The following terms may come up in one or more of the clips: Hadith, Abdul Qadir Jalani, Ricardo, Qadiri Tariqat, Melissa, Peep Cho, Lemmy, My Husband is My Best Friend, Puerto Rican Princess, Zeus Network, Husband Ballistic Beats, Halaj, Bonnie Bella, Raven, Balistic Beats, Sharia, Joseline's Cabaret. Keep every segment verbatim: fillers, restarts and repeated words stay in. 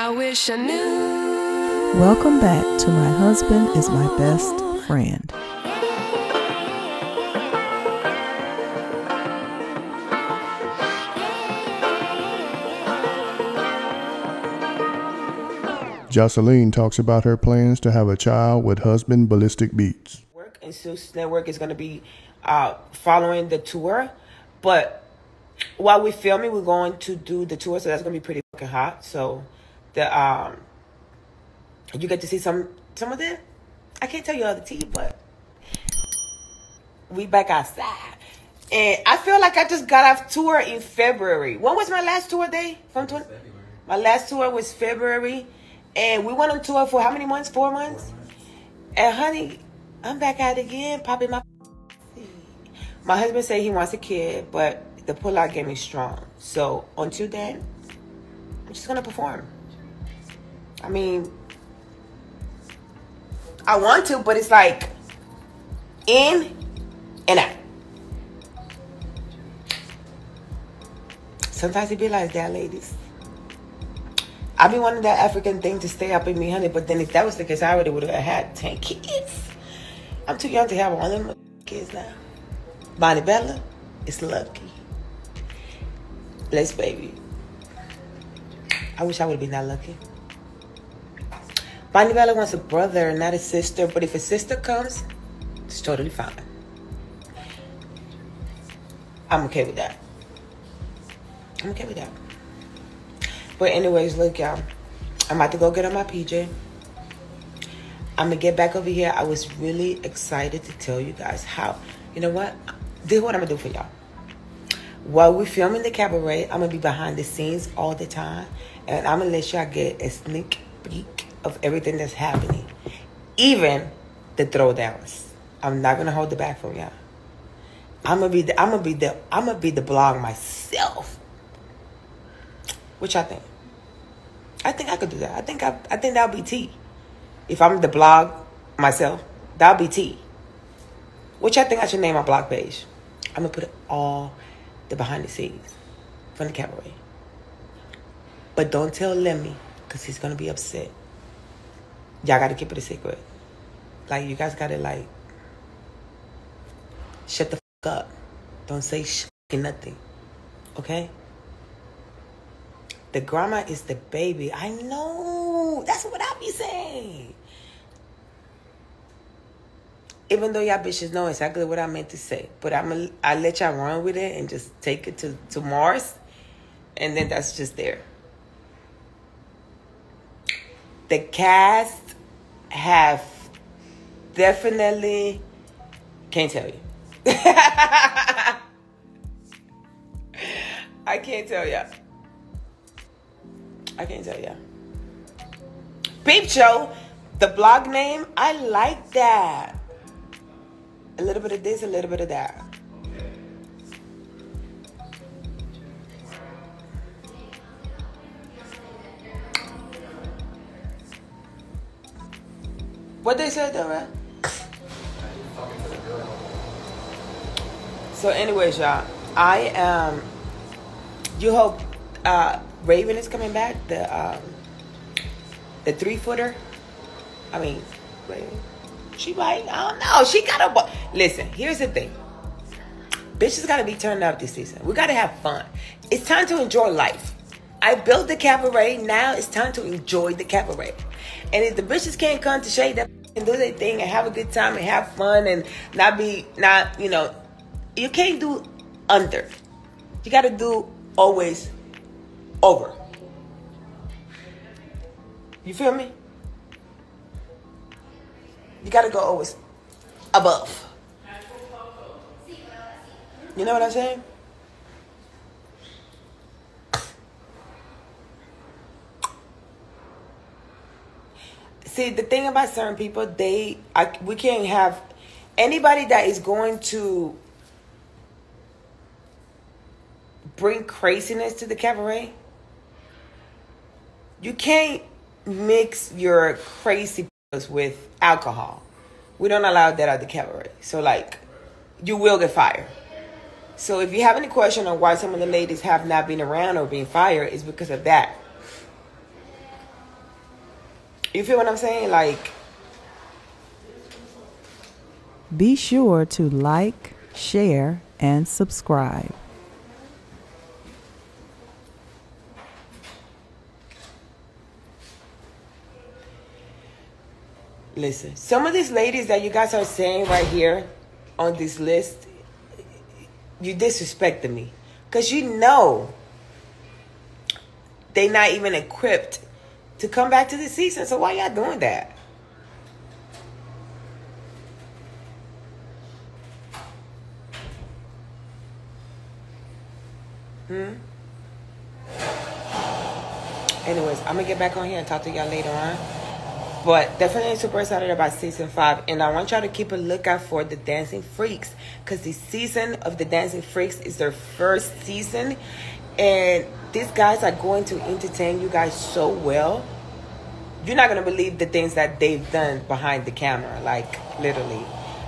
I wish I knew. Welcome back to My Husband is My Best Friend. Joseline talks about her plans to have a child with Husband Ballistic Beats. And Zeus Network is going to be uh, following the tour. But while we're filming, we're going to do the tour, so that's going to be pretty fucking hot. So the um, you get to see some some of it. I can't tell you all the tea, but we back outside. And I feel like I just got off tour in February. When was my last tour day? From twenty? My last tour was February. And we went on tour for how many months? Four months? Four months. And honey, I'm back out again, popping my My husband said he wants a kid, but the pullout game is strong. So until then, I'm just going to perform. I mean, I want to, but it's like in and out. Sometimes it be like that, ladies. I be wanting that African thing to stay up in me, honey. But then if that was the case, I already would have had ten kids. I'm too young to have one of them kids now. Bonnie Bella is lucky. Bless baby. I wish I would have been that lucky. Bonnie Bella wants a brother, not a sister. But if a sister comes, it's totally fine. I'm okay with that. I'm okay with that. But anyways, look, y'all. I'm about to go get on my P J. I'm going to get back over here. I was really excited to tell you guys how. You know what? This is what I'm going to do for y'all. While we're filming the cabaret, I'm going to be behind the scenes all the time. And I'm going to let y'all get a sneak peek of everything that's happening. Even the throwdowns. I'm not going to hold it back from y'all. I'm going to be the, I'm going to be the, I'm going to be the blog myself. Which I think. I think I could do that. I think I, I think that'll be tea. If I'm the blog myself, that'll be tea. Which I think I should name my blog page. I'm gonna put it all the behind the scenes from the cabaret. But don't tell Lemmy, cause he's gonna be upset. Y'all gotta keep it a secret. Like you guys gotta like shut the fuck up. Don't say fucking nothing. Okay. The grandma is the baby. I know. That's what I be saying. Even though y'all bitches know exactly what I meant to say. But I'm a, I let y'all run with it and just take it to, to Mars. And then that's just there. The cast have definitely... Can't tell you. I can't tell y'all. I can't tell y'all. Peep Cho, the blog name, I like that. A little bit of this, a little bit of that. What they said though, right? So anyways, y'all, I am, um, you hope, uh, Raven is coming back, the um, the three footer. I mean, Raven. She might, I don't know. She gotta listen. Here's the thing, bitches gotta be turned up this season. We gotta have fun. It's time to enjoy life. I built the cabaret. Now it's time to enjoy the cabaret. And if the bitches can't come to shade that and do their thing and have a good time and have fun and not be not you know, you can't do under. You gotta do always. Over. You feel me? You gotta go always above. You know what I'm saying? See, the thing about certain people, they I, we can't have anybody that is going to bring craziness to the cabaret. You can't mix your crazy with alcohol. We don't allow that at the cabaret. So, like, you will get fired. So, if you have any question on why some of the ladies have not been around or been fired, it's because of that. You feel what I'm saying? Like, be sure to like, share, and subscribe. Listen, some of these ladies that you guys are saying right here on this list, you disrespecting me. Because you know they're not even equipped to come back to the season. So why y'all doing that? Hmm? Anyways, I'm going to get back on here and talk to y'all later on. But definitely super excited about season five. And I want y'all to keep a lookout for the Dancing Freaks. Because the season of the Dancing Freaks is their first season. And these guys are going to entertain you guys so well. You're not going to believe the things that they've done behind the camera. Like, literally.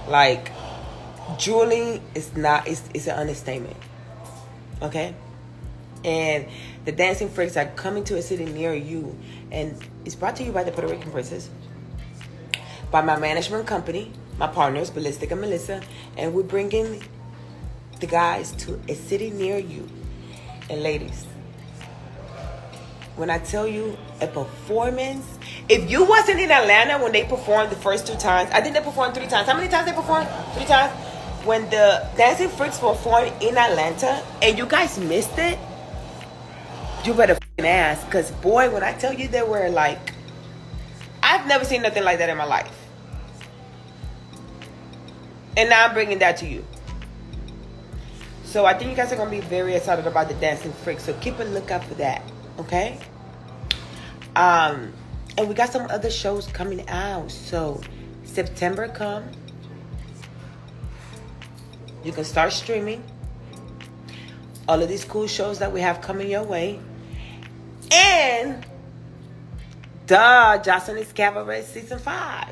Like, drooling is not, it's, it's an understatement. Okay? And the Dancing Freaks are coming to a city near you. And it's brought to you by the Puerto Rican Princess, by my management company, my partners, Balistic and Melissa. And we're bringing the guys to a city near you. And ladies, when I tell you a performance, if you wasn't in Atlanta when they performed the first two times, I think they performed three times. How many times they performed? Three times. When the Dancing Freaks performed in Atlanta and you guys missed it, you better f***ing ask, because boy, when I tell you they were like, I've never seen nothing like that in my life. And now I'm bringing that to you. So I think you guys are going to be very excited about the Dancing Freaks. So keep a lookout for that, okay? Um, and we got some other shows coming out. So September come. You can start streaming all of these cool shows that we have coming your way. And duh, Joseline's Cabaret season five.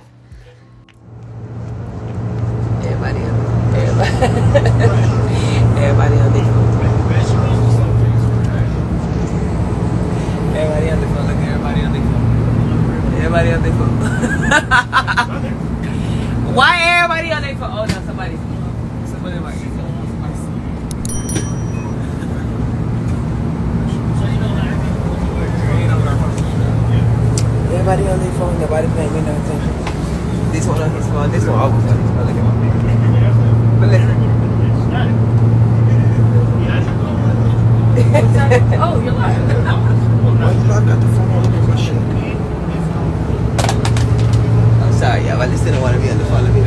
Everybody on everybody, everybody on the phone. Everybody on the phone. Look, everybody on the phone. Everybody on the phone. Why everybody on their phone? Oh no, somebody's phone. Somebody might get phone. Everybody on their phone, nobody paying me no attention. This one on his phone, this one always on his phone. Look at my baby. But listen. Oh, you're lying. Why did I got the phone all over my shit? I'm sorry, y'all. I just didn't want to be on the phone. Let me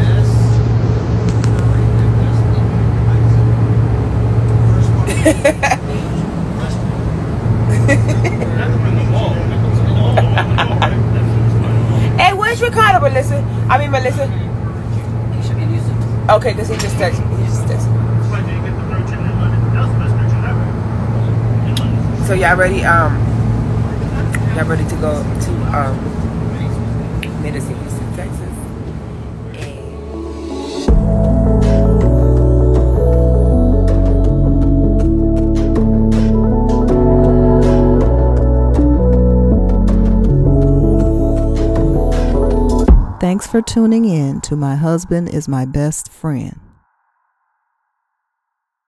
Ricardo, but listen, I mean, but listen. He should be using. Okay, because he just texted me. He just texted me. So y'all ready? Um, y'all ready to go to um, Medicine, Houston, Texas? Thanks for tuning in to My Husband is My Best Friend.